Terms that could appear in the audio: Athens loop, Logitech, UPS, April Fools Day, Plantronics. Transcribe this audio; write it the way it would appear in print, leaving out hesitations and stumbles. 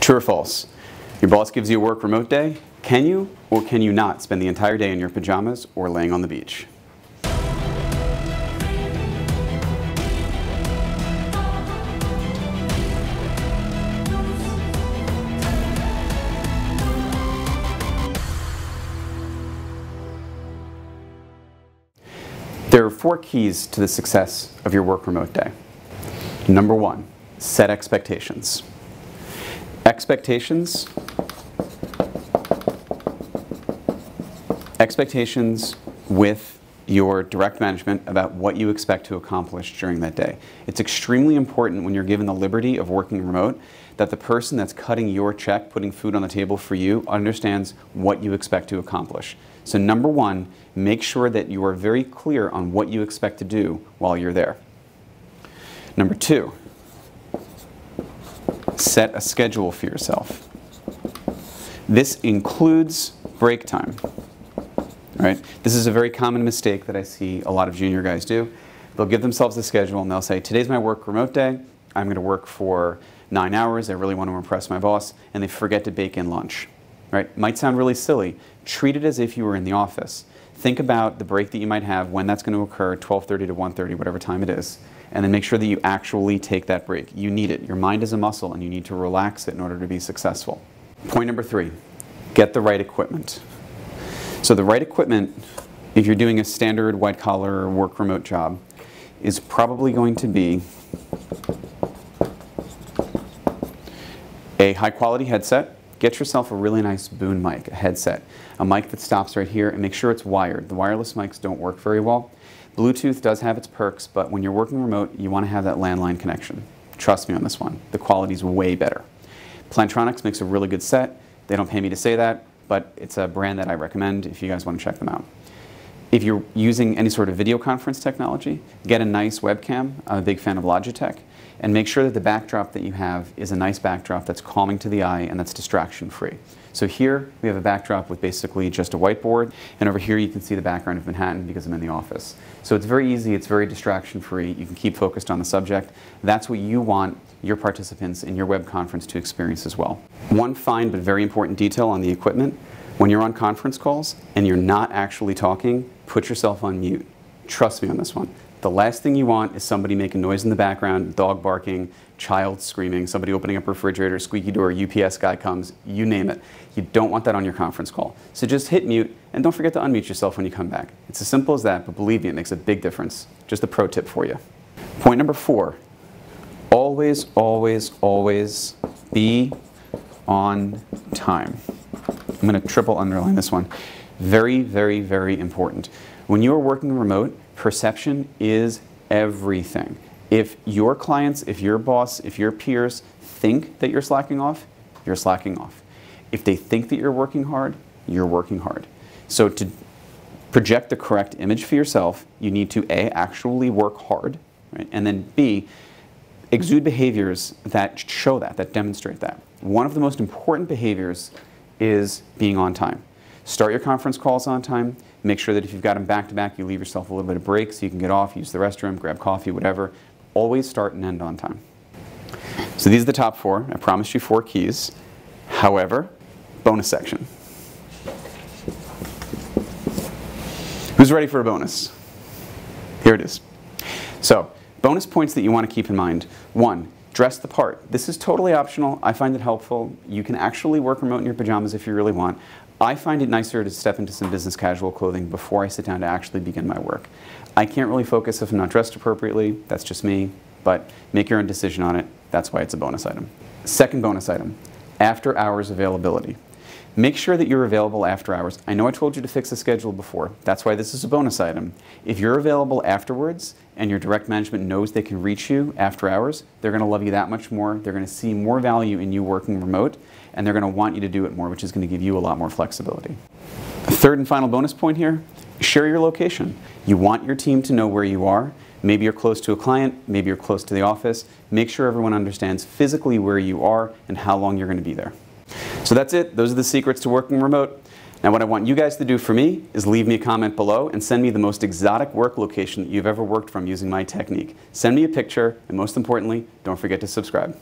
True or false? Your boss gives you a work remote day. Can you or can you not spend the entire day in your pajamas or laying on the beach? There are four keys to the success of your work remote day. Number one, set expectations. Expectations with your direct management about what you expect to accomplish during that day. It's extremely important when you're given the liberty of working remote that the person that's cutting your check, putting food on the table for you, understands what you expect to accomplish. So number one, make sure that you are very clear on what you expect to do while you're there. Number two, set a schedule for yourself. This includes break time. Right? This is a very common mistake that I see a lot of junior guys do. They'll give themselves a schedule and they'll say, today's my work remote day, I'm going to work for 9 hours, I really want to impress my boss, and they forget to bake in lunch. Right? Might sound really silly. Treat it as if you were in the office. Think about the break that you might have, when that's going to occur, 12:30 to 1:30, whatever time it is, and then make sure that you actually take that break. You need it. Your mind is a muscle and you need to relax it in order to be successful. Point number three, get the right equipment. So the right equipment, if you're doing a standard white collar or work remote job, is probably going to be a high quality headset. Get yourself a really nice Boone mic, a headset, a mic that stops right here, and make sure it's wired. The wireless mics don't work very well. Bluetooth does have its perks, but when you're working remote, you want to have that landline connection. Trust me on this one. The quality's way better. Plantronics makes a really good set. They don't pay me to say that, but it's a brand that I recommend if you guys want to check them out. If you're using any sort of video conference technology, get a nice webcam. I'm a big fan of Logitech. And make sure that the backdrop that you have is a nice backdrop that's calming to the eye and that's distraction-free. So here we have a backdrop with basically just a whiteboard, and over here you can see the background of Manhattan because I'm in the office. So it's very easy, it's very distraction-free, you can keep focused on the subject. That's what you want your participants in your web conference to experience as well. One fine but very important detail on the equipment, when you're on conference calls and you're not actually talking, put yourself on mute. Trust me on this one. The last thing you want is somebody making noise in the background, dog barking, child screaming, somebody opening up a refrigerator, squeaky door, UPS guy comes, you name it. You don't want that on your conference call. So just hit mute and don't forget to unmute yourself when you come back. It's as simple as that, but believe me, it makes a big difference. Just a pro tip for you. Point number four, always, always, always be on time. I'm going to triple underline this one. Very, very, very important. When you are working remote, perception is everything. If your clients, if your boss, if your peers think that you're slacking off, you're slacking off. If they think that you're working hard, you're working hard. So to project the correct image for yourself, you need to A, actually work hard, right? And then B, exude behaviors that show that demonstrate that. One of the most important behaviors is being on time. Start your conference calls on time. Make sure that if you've got them back to back, you leave yourself a little bit of break so you can get off, use the restroom, grab coffee, whatever. Always start and end on time. So these are the top four. I promised you four keys. However, bonus section. Who's ready for a bonus? Here it is. So, bonus points that you want to keep in mind. One, dress the part. This is totally optional. I find it helpful. You can actually work remote in your pajamas if you really want. I find it nicer to step into some business casual clothing before I sit down to actually begin my work. I can't really focus if I'm not dressed appropriately, that's just me, but make your own decision on it, that's why it's a bonus item. Second bonus item, after hours availability. Make sure that you're available after hours. I know I told you to fix a schedule before, that's why this is a bonus item. If you're available afterwards and your direct management knows they can reach you after hours, they're going to love you that much more, they're going to see more value in you working remote, and they're going to want you to do it more, which is going to give you a lot more flexibility. Third and final bonus point here, share your location. You want your team to know where you are. Maybe you're close to a client, maybe you're close to the office. Make sure everyone understands physically where you are and how long you're going to be there. So that's it. Those are the secrets to working remote. Now what I want you guys to do for me is leave me a comment below and send me the most exotic work location that you've ever worked from using my technique. Send me a picture, and most importantly, don't forget to subscribe.